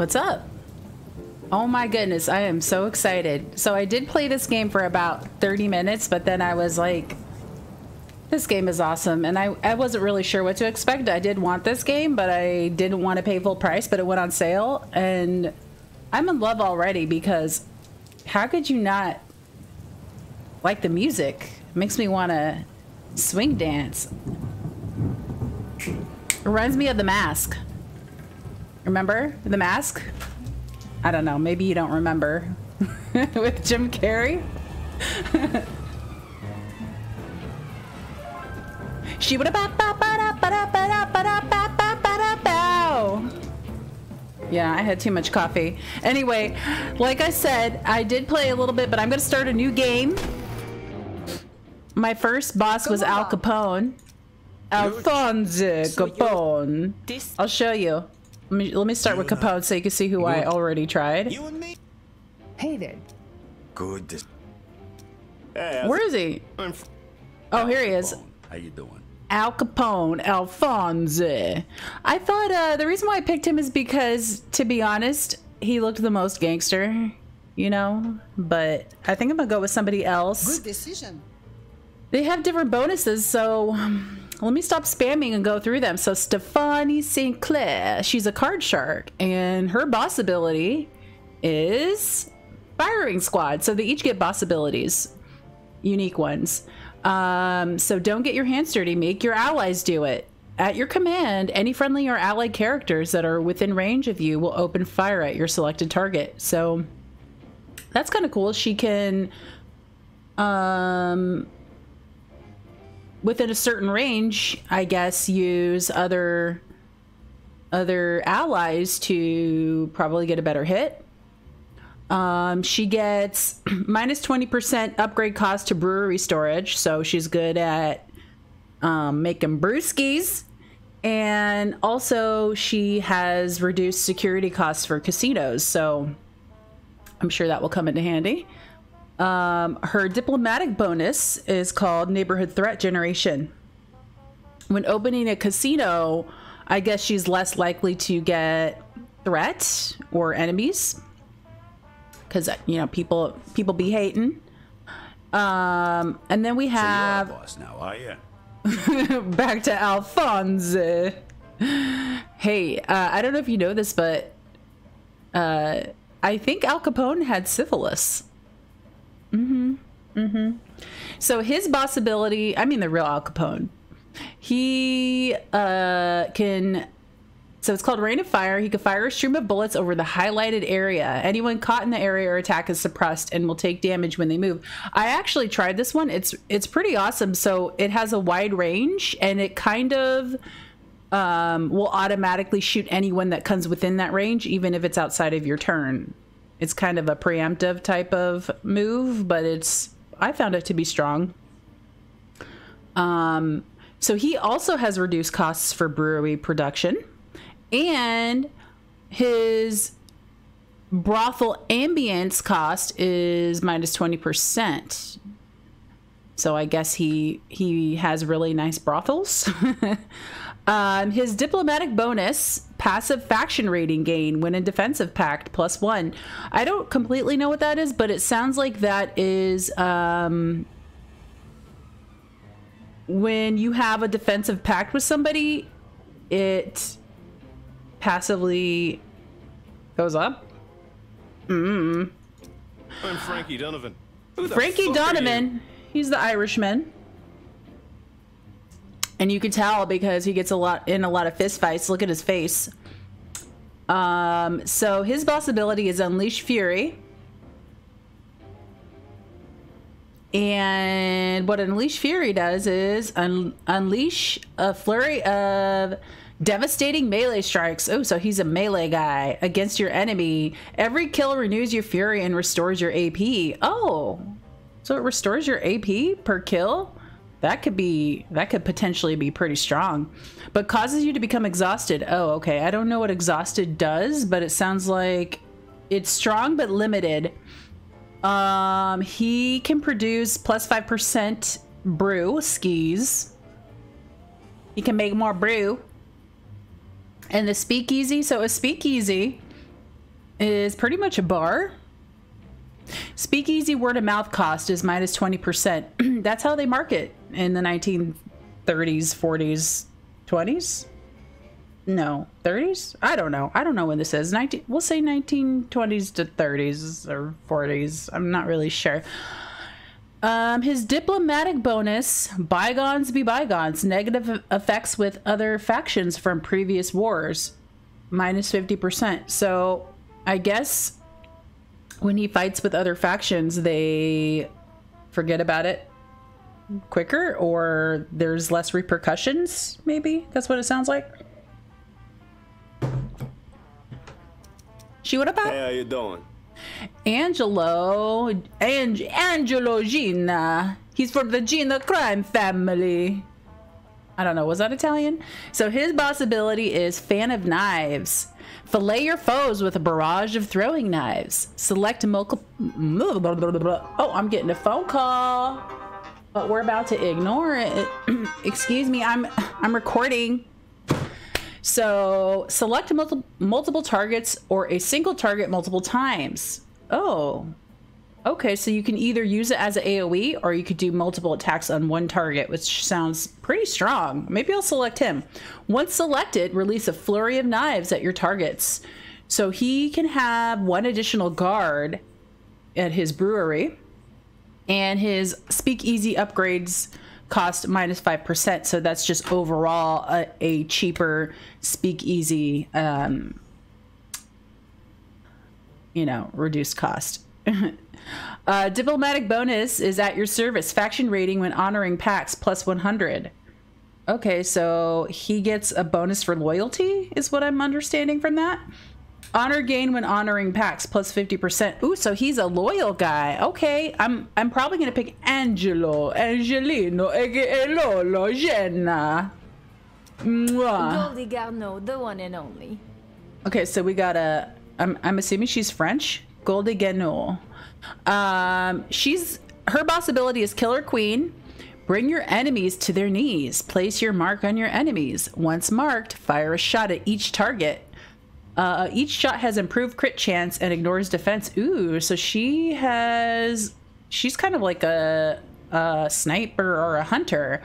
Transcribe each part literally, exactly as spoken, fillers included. What's up? Oh my goodness, I am so excited. So I did play this game for about thirty minutes, but then I was like, this game is awesome. And I, I wasn't really sure what to expect. I did want this game, but I didn't want to pay full price, but it went on sale. And I'm in love already, because how could you not like the music? It makes me want to swing dance. Reminds me of The Mask. Remember The Mask? I don't know, maybe you don't remember. With Jim Carrey? She would have ba ba ba da ba da ba da ba ba ba da bow. Yeah, I had too much coffee. Anyway, like I said, I did play a little bit, but I'm gonna start a new game. My first boss was Al Capone. Alphonse Capone. I'll show you. Let me, let me start with Capone so you can see who I already tried. You and me. Hey there. Good. Where is he? Oh, here he is. How you doing? Al Capone, Alphonse. I thought uh, the reason why I picked him is because, to be honest, he looked the most gangster, you know? But I think I'm gonna go with somebody else. Good decision. They have different bonuses, so let me stop spamming and go through them. So Stephanie Saint Clair, she's a card shark, and her boss ability is Firing Squad. So they each get boss abilities, unique ones. Um, so don't get your hands dirty, make your allies do it. At your command, any friendly or allied characters that are within range of you will open fire at your selected target. So that's kind of cool. She can, um, within a certain range, I guess, use other other allies to probably get a better hit. Um, she gets minus twenty percent upgrade cost to brewery storage, so she's good at um, making brewskis. And also she has reduced security costs for casinos, so I'm sure that will come into handy. Um, her diplomatic bonus is called Neighborhood Threat Generation. When opening a casino, I guess she's less likely to get threats or enemies, because, you know, people people be hating. Um, and then we have so now, are you? Back to Alphonse. Hey, uh, I don't know if you know this, but uh, I think Al Capone had syphilis. Mm-hmm. Mm-hmm. So his boss ability, I mean the real Al Capone, he uh, can, so it's called Rain of Fire. He can fire a stream of bullets over the highlighted area. Anyone caught in the area or attack is suppressed and will take damage when they move. I actually tried this one. It's, it's pretty awesome. So it has a wide range, and it kind of um, will automatically shoot anyone that comes within that range, even if it's outside of your turn. It's kind of a preemptive type of move, but it's, I found it to be strong. Um, so he also has reduced costs for brewery production, and his brothel ambience cost is minus twenty percent. So I guess he, he has really nice brothels. Um, his diplomatic bonus, passive faction rating gain when in defensive pact, plus one. I don't completely know what that is, but it sounds like that is um, when you have a defensive pact with somebody, it passively goes up. Mm. I'm Frankie Donovan. Who the Frankie Donovan, he's the Irishman. And you can tell because he gets a lot in a lot of fist fights. Look at his face. Um, so his boss ability is Unleash Fury. And what Unleash Fury does is un unleash a flurry of devastating melee strikes. Oh, so he's a melee guy against your enemy. Every kill renews your fury and restores your A P. Oh, so it restores your A P per kill? That could be, that could potentially be pretty strong, but causes you to become exhausted. Oh, okay. I don't know what exhausted does, but it sounds like it's strong, but limited. Um, he can produce plus five percent brew skis. He can make more brew. And the speakeasy. So a speakeasy is pretty much a bar. Speakeasy word of mouth cost is minus twenty percent. That's how they market in the nineteen thirties, forties, twenties. No, thirties? I don't know. I don't know when this is. nineteen we'll say nineteen twenties to thirties or forties. I'm not really sure. Um, his diplomatic bonus, bygones be bygones, negative effects with other factions from previous wars, minus fifty percent. So I guess when he fights with other factions, they forget about it quicker, or there's less repercussions, maybe? That's what it sounds like. She, what about? Hey, how you doing? Angelo, Ang, Angelo Genna. He's from the Genna crime family. I don't know, was that Italian? So his boss ability is fan of knives. Fillet your foes with a barrage of throwing knives. Select multiple. Oh, I'm getting a phone call, but we're about to ignore it. Excuse me, I'm I'm recording. So select multi multiple targets or a single target multiple times. Oh, okay. So you can either use it as an A O E, or you could do multiple attacks on one target, which sounds pretty strong. Maybe I'll select him. Once selected, release a flurry of knives at your targets. So he can have one additional guard at his brewery, and his speakeasy upgrades cost minus five percent, so that's just overall a, a cheaper speakeasy, um, you know, reduced cost. Uh, diplomatic bonus is at your service, faction rating when honoring pacts plus one hundred. Okay, so he gets a bonus for loyalty is what I'm understanding from that. Honor gain when honoring pacts plus fifty percent. Ooh, so he's a loyal guy. Okay, I'm I'm probably gonna pick Angelo, Angelino, aka Lolo Genna. Goldie Garneau, the one and only. Okay, so we got a. I'm I'm assuming she's French. Goldie Garneau. Um, she's her boss ability is Killer Queen. Bring your enemies to their knees. Place your mark on your enemies. Once marked, fire a shot at each target. Uh, each shot has improved crit chance and ignores defense. Ooh, so she has... She's kind of like a, a sniper or a hunter.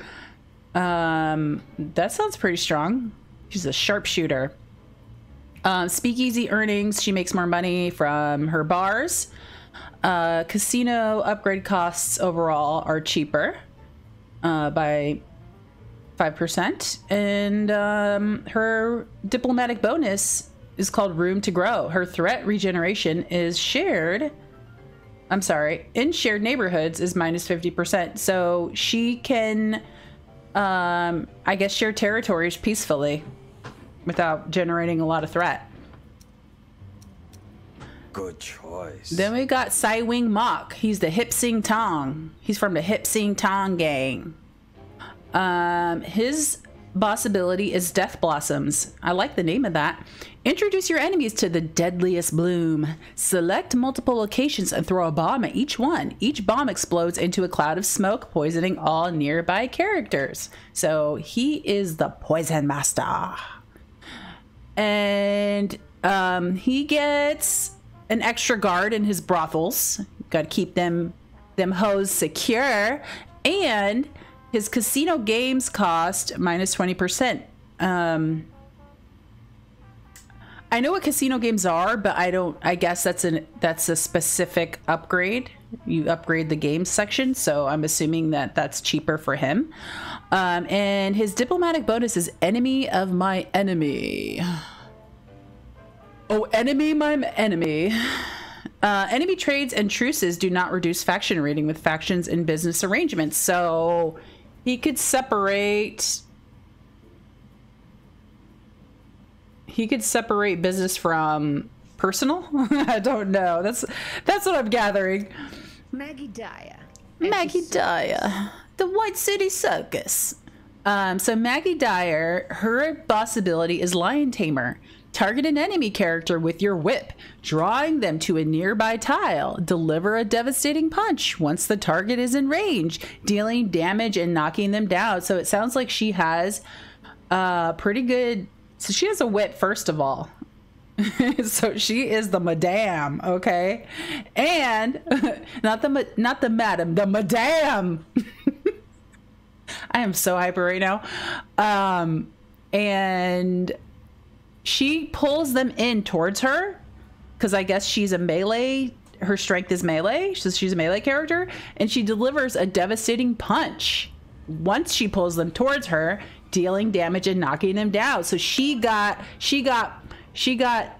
Um, that sounds pretty strong. She's a sharpshooter. Uh, speakeasy earnings. She makes more money from her bars. Uh, casino upgrade costs overall are cheaper uh, by... five percent. And um, her diplomatic bonus... is called Room to Grow. Her threat regeneration is shared, I'm sorry, in shared neighborhoods is minus fifty percent. So she can, um, I guess, share territories peacefully without generating a lot of threat. Good choice. Then we got Sai Wing Mok. He's the Hip Sing Tong. He's from the Hip Sing Tong gang. Um, his boss ability is Death Blossoms. I like the name of that. Introduce your enemies to the deadliest bloom. Select multiple locations and throw a bomb at each one. Each bomb explodes into a cloud of smoke, poisoning all nearby characters. So he is the poison master. And um, he gets an extra guard in his brothels. Gotta keep them, them hoes secure. And his casino games cost minus twenty percent. Um... I know what casino games are, but I don't, I guess that's an, that's a specific upgrade. You upgrade the game section. So I'm assuming that that's cheaper for him. Um, and his diplomatic bonus is enemy of my enemy. Oh, enemy, my enemy. Uh, enemy trades and truces do not reduce faction rating with factions in business arrangements. So he could separate... He could separate business from personal. I don't know. That's that's what I'm gathering. Maggie Dyer. Maggie Dyer, the White City Circus. Um, so Maggie Dyer, her boss ability is Lion Tamer. Target an enemy character with your whip, drawing them to a nearby tile. Deliver a devastating punch once the target is in range, dealing damage and knocking them down. So it sounds like she has a uh, pretty good. So she has a whip, first of all. So she is the madame, okay? And not the not the madam, the madame. I am so hyper right now. Um, and she pulls them in towards her because I guess she's a melee. Her strength is melee, so she's a melee character, and she delivers a devastating punch once she pulls them towards her, dealing damage and knocking them down. So she got she got she got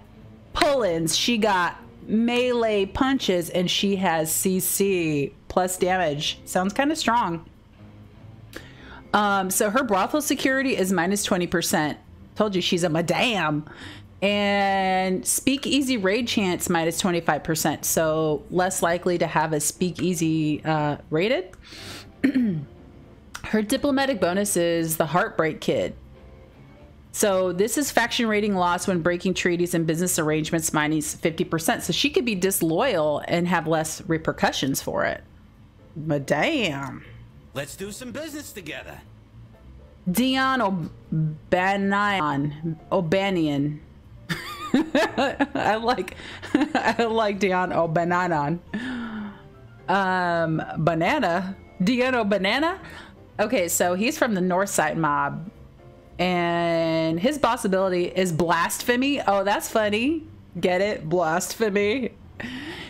pull-ins, she got melee punches, and she has C C plus damage. Sounds kind of strong. Um, so her brothel security is minus twenty percent. Told you she's a madame. And speakeasy raid chance minus twenty-five percent, so less likely to have a speakeasy uh, raided. Her diplomatic bonus is the Heartbreak Kid. So this is faction rating loss when breaking treaties and business arrangements minus fifty percent. So she could be disloyal and have less repercussions for it. But damn. Let's do some business together. Dion O'Banion. O'Banion. I like I like Dion O'Banion. Um Banana. Dion O'Banana? Okay, so he's from the Northside mob. And his boss ability is blasphemy. Oh, that's funny. Get it? Blasphemy.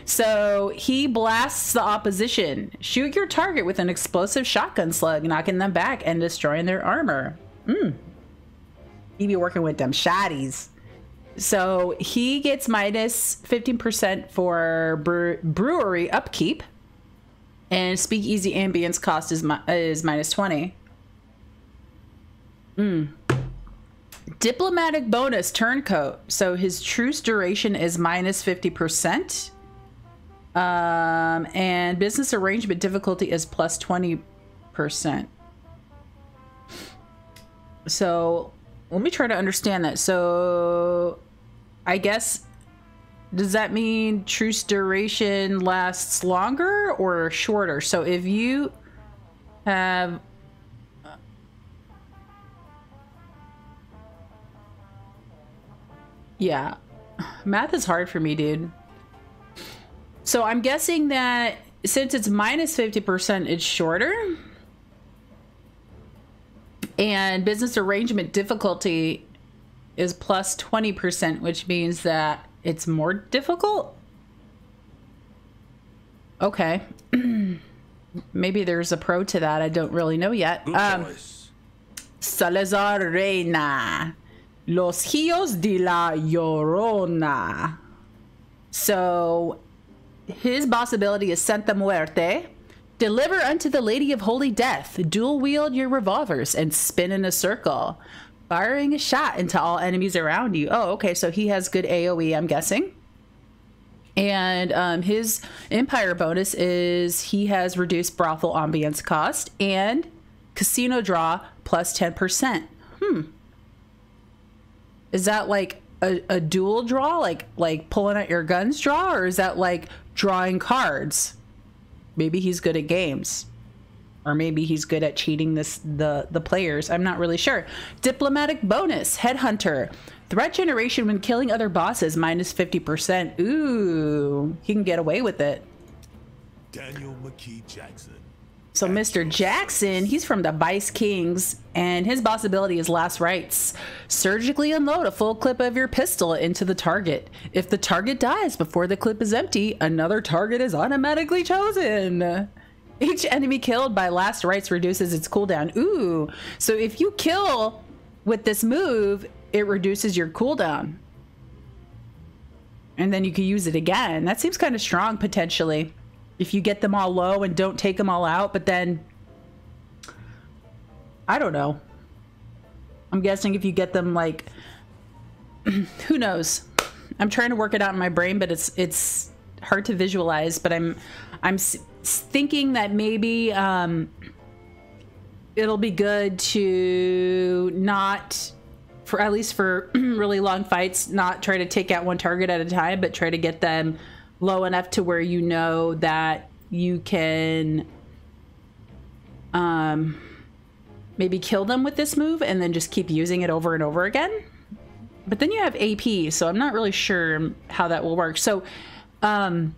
So he blasts the opposition. Shoot your target with an explosive shotgun slug, knocking them back and destroying their armor. Mm. He be working with them shotties. So he gets minus fifteen percent for bre brewery upkeep. And speakeasy ambience cost is, mi is minus twenty. Mm. Diplomatic bonus turncoat. So his truce duration is minus fifty percent. Um, and business arrangement difficulty is plus twenty percent. So let me try to understand that. So I guess, does that mean truce duration lasts longer or shorter? So if you have, yeah, math is hard for me, dude. So I'm guessing that since it's minus fifty percent, it's shorter. And business arrangement difficulty is plus twenty percent, which means that it's more difficult? Okay. Maybe there's a pro to that. I don't really know yet. Um, Salazar Reyna. Los hijos de la Llorona. So his boss ability is Santa Muerte. Deliver unto the Lady of Holy Death. Dual wield your revolvers and spin in a circle, firing a shot into all enemies around you. Oh, okay. So he has good A O E, I'm guessing. And um, his empire bonus is he has reduced brothel ambience cost and casino draw plus ten percent. Hmm. Is that like a, a dual draw? Like, like pulling out your guns draw? Or is that like drawing cards? Maybe he's good at games, or maybe he's good at cheating this the the players. I'm not really sure. Diplomatic bonus, headhunter, threat generation when killing other bosses minus fifty percent. Ooh, he can get away with it. Daniel McKee Jackson. So Mister Jackson, he's from the Vice Kings, and his boss ability is Last Rites. Surgically unload a full clip of your pistol into the target. If the target dies before the clip is empty, another target is automatically chosen. Each enemy killed by Last Rites reduces its cooldown. Ooh, so if you kill with this move, it reduces your cooldown. And then you can use it again. That seems kind of strong, potentially. If you get them all low and don't take them all out, but then, I don't know. I'm guessing if you get them like, who knows? I'm trying to work it out in my brain, but it's it's hard to visualize. But I'm I'm thinking that maybe um, it'll be good to not, for at least for really long fights, not try to take out one target at a time, but try to get them low enough to where you know that you can um, maybe kill them with this move and then just keep using it over and over again. but then you have A P, so I'm not really sure how that will work. So um,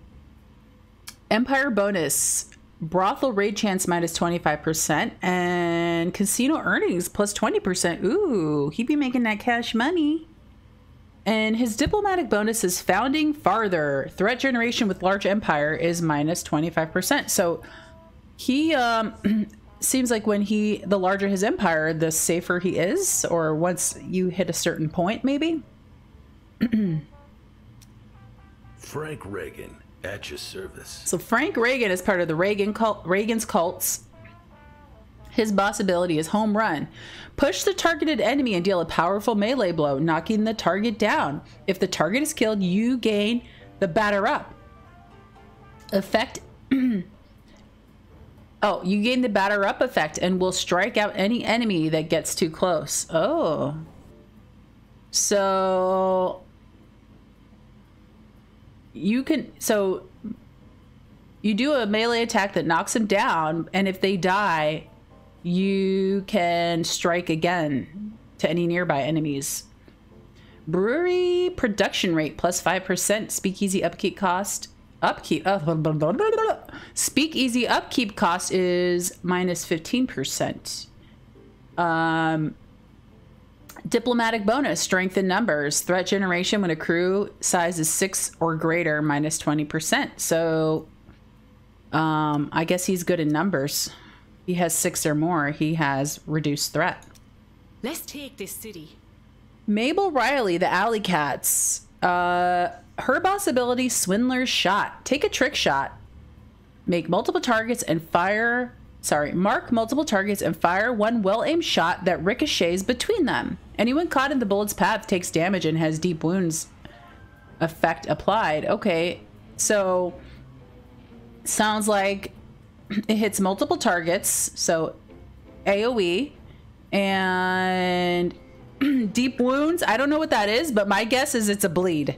Empire bonus, brothel raid chance minus twenty-five percent and casino earnings plus twenty percent. Ooh, he'd be making that cash money. And his diplomatic bonus is founding farther. Threat generation with large empire is minus twenty-five percent. So he um, seems like when he, the larger his empire, the safer he is, or once you hit a certain point, maybe. Frank Ragen at your service. So Frank Ragen is part of the Ragen cult, Reagan's cults. His boss ability is home run. Push the targeted enemy and deal a powerful melee blow, knocking the target down. If the target is killed, you gain the batter up. Effect. Oh, you gain the batter up effect and will strike out any enemy that gets too close. Oh. So you can, so you do a melee attack that knocks them down, and if they die, you can strike again to any nearby enemies. Brewery production rate plus five percent. Speakeasy upkeep cost. Upkeep. Uh, blah, blah, blah, blah, blah. Speakeasy upkeep cost is minus fifteen percent. Um, diplomatic bonus. Strength in numbers. Threat generation when a crew size is six or greater minus twenty percent. So um, I guess he's good in numbers. He has six or more. He has reduced threat. Let's take this city. Mabel Riley, the Alley Cats. Uh, her boss ability, Swindler's Shot. Take a trick shot. Make multiple targets and fire. Sorry, mark multiple targets and fire one well-aimed shot that ricochets between them. Anyone caught in the bullet's path takes damage and has deep wounds effect applied. Okay, so sounds like it hits multiple targets, so A O E and deep wounds. I don't know what that is, but my guess is it's a bleed.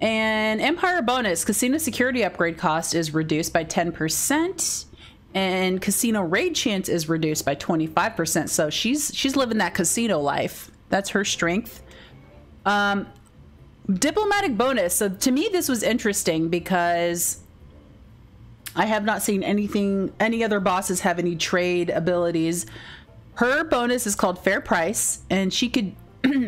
And Empire bonus, casino security upgrade cost is reduced by ten percent and casino raid chance is reduced by twenty-five percent. So she's she's living that casino life. That's her strength. Um, diplomatic bonus. So to me, this was interesting because I have not seen anything, any other bosses have any trade abilities. Her bonus is called Fair Price, and she could,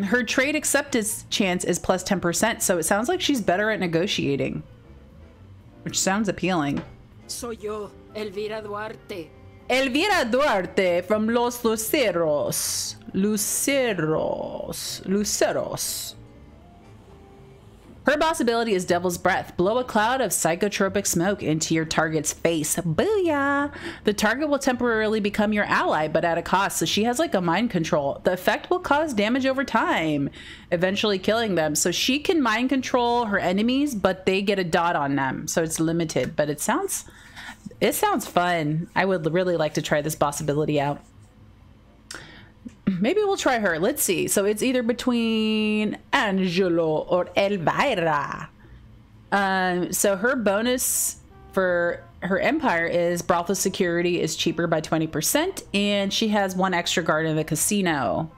her trade acceptance chance is plus ten percent. So it sounds like she's better at negotiating, which sounds appealing. Soy yo, Elvira Duarte. Elvira Duarte from Los Luceros. Luceros. Luceros. Her boss ability is Devil's Breath. Blow a cloud of psychotropic smoke into your target's face. Booyah! The target will temporarily become your ally, but at a cost, so she has like a mind control. The effect will cause damage over time, eventually killing them. So she can mind control her enemies, but they get a dot on them, so it's limited. But it sounds, it sounds fun. I would really like to try this boss ability out. Maybe we'll try her. Let's see. So it's either between Angelo or Elvira. Um, so her bonus for her empire is brothel security is cheaper by twenty percent. And she has one extra guard in the casino.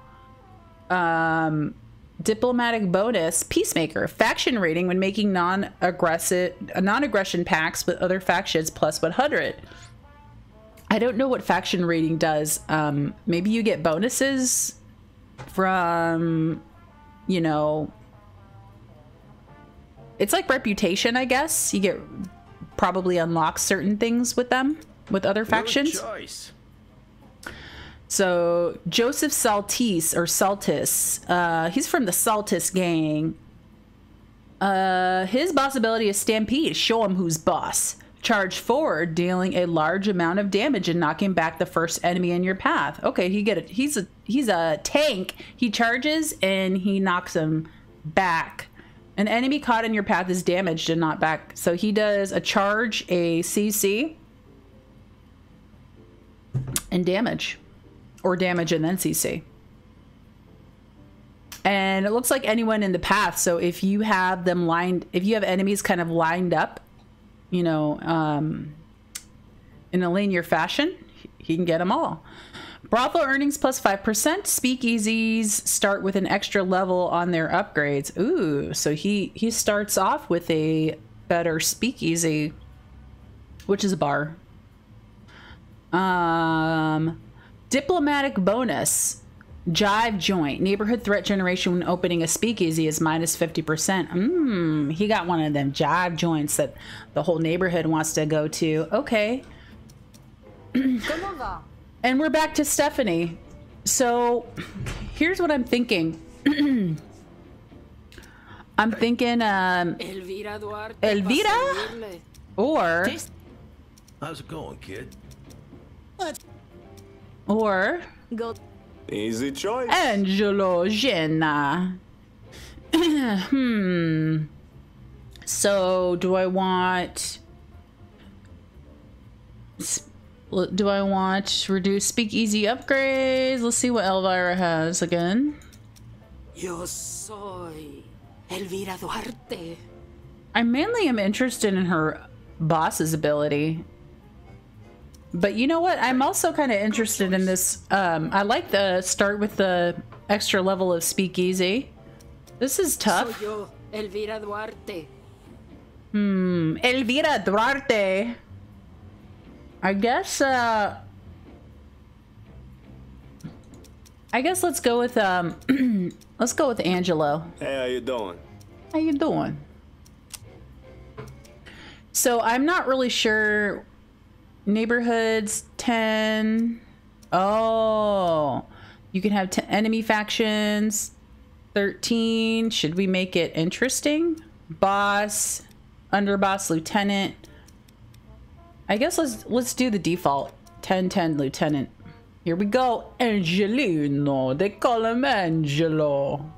Um, diplomatic bonus, peacemaker. Faction rating when making non-aggressive, non-aggression pacts with other factions plus one hundred. I don't know what faction rating does. Um, maybe you get bonuses from, you know, it's like reputation, I guess. You get probably unlock certain things with them, with other factions. So Joseph Saltis or Saltis, uh, he's from the Saltis gang. Uh, his boss ability is Stampede. Show him who's boss. Charge forward, dealing a large amount of damage and knocking back the first enemy in your path. Okay, he get it. He's a he's a tank. He charges and he knocks him back. An enemy caught in your path is damaged and not back. So he does a charge, a C C, and damage, or damage and then C C. And it looks like anyone in the path. So if you have them lined, if you have enemies kind of lined up, you know, um, in a linear fashion, he can get them all. Bravo earnings plus five percent. Speakeasies start with an extra level on their upgrades. Ooh, so he, he starts off with a better speakeasy, which is a bar. Um, diplomatic bonus. Jive joint. Neighborhood threat generation when opening a speakeasy is minus fifty percent. Mmm, he got one of them jive joints that the whole neighborhood wants to go to. Okay. And we're back to Stephanie. So here's what I'm thinking. I'm thinking um, Elvira Duarte. Elvira? Or... How's it going, kid? Or... Go. Easy choice. Angelo Genna. Hmm. So do I want... Do I want reduce speakeasy upgrades? Let's see what Elvira has again. Yo soy Elvira Duarte. I mainly am interested in her boss's ability. But you know what? I'm also kind of interested in this. Um, I like the start with the extra level of speakeasy. This is tough. Soy yo, Elvira Duarte. Hmm. Elvira Duarte. I guess, uh, I guess let's go with, um, let's go with Angelo. Hey, how you doing? How you doing? So I'm not really sure. Neighborhoods, ten. Oh, you can have ten enemy factions, thirteen. Should we make it interesting? Boss, underboss, lieutenant. I guess let's let's do the default ten ten lieutenant. Here we go. Angelino, they call him Angelo.